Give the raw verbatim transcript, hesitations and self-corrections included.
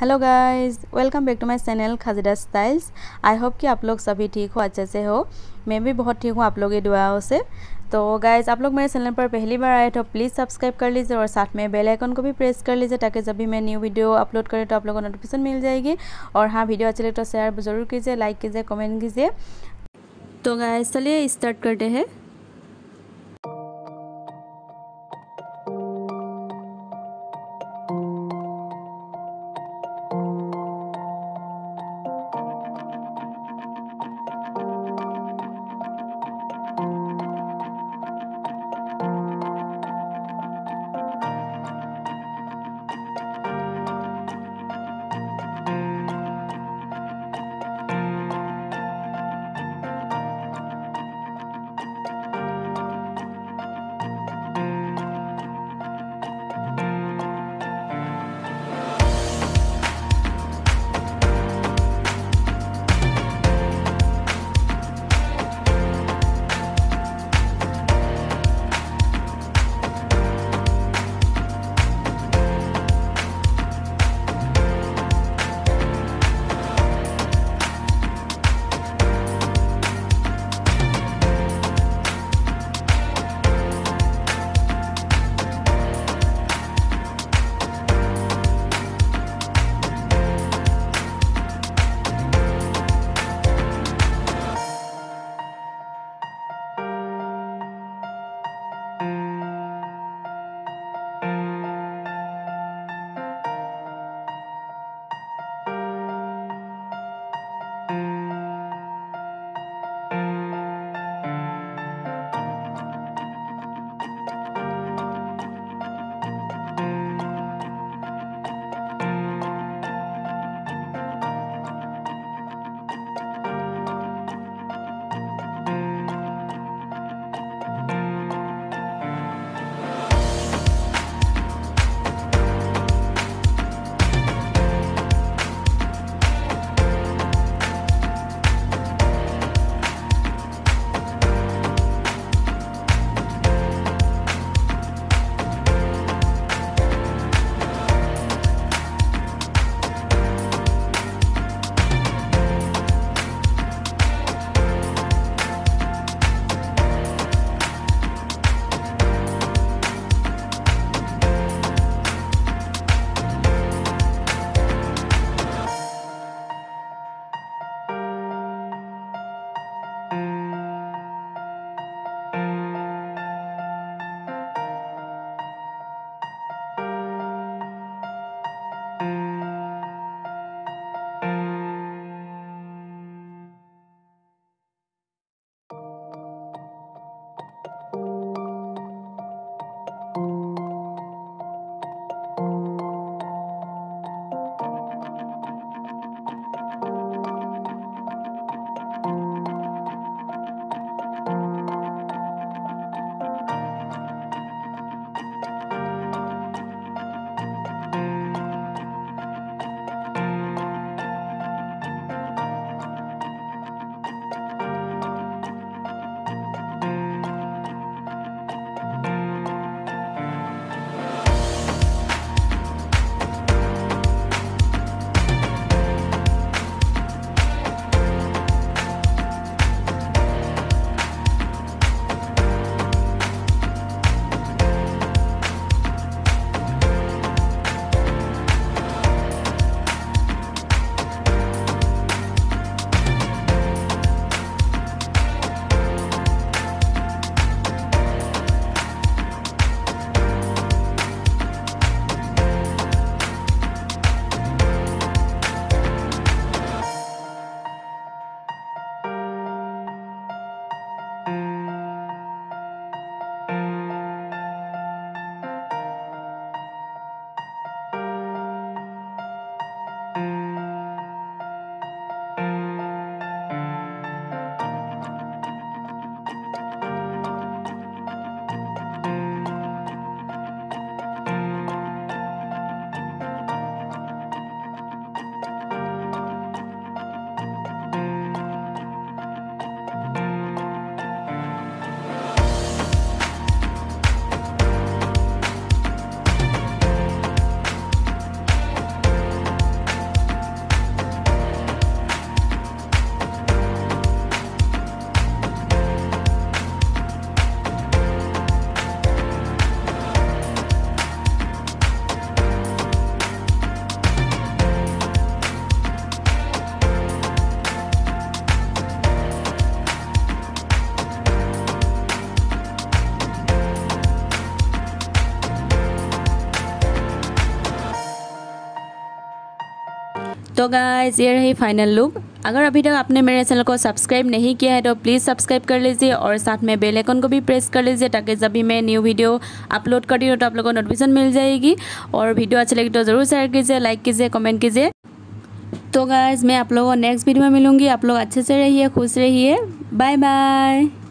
Hello guys, welcome back to my channel Khajida styles. I hope कि आप लोग सभी ठीक हो, अच्छे से हो। मैं भी बहुत ठीक हूँ आप लोगों की दुआओं से। तो गाइस, आप लोग मेरे चैनल पर पहली बार आए तो प्लीज़ सब्सक्राइब कर लीजिए और साथ में बेल आइकन को भी प्रेस कर लीजिए ताकि जब भी मैं न्यू वीडियो अपलोड करें तो आप लोगों को नोटिफिकेशन मिल जाएगी। और हाँ, वीडियो अच्छी लगे तो शेयर ज़रूर कीजिए, लाइक कीजिए, कमेंट कीजिए। तो गाइस चलिए स्टार्ट करते हैं। तो गाइस ये रही फाइनल लुक। अगर अभी तक आपने मेरे चैनल को सब्सक्राइब नहीं किया है तो प्लीज़ सब्सक्राइब कर लीजिए और साथ में बेल आइकन को भी प्रेस कर लीजिए ताकि जब भी मैं न्यू वीडियो अपलोड करती हूँ तो आप लोगों को नोटिफिकेशन मिल जाएगी। और वीडियो अच्छी लगी तो ज़रूर शेयर कीजिए, लाइक कीजिए, कमेंट कीजिए। तो गाइस मैं आप लोगों को नेक्स्ट वीडियो में मिलूँगी। आप लोग अच्छे से रहिए, खुश रहिए। Bye bye.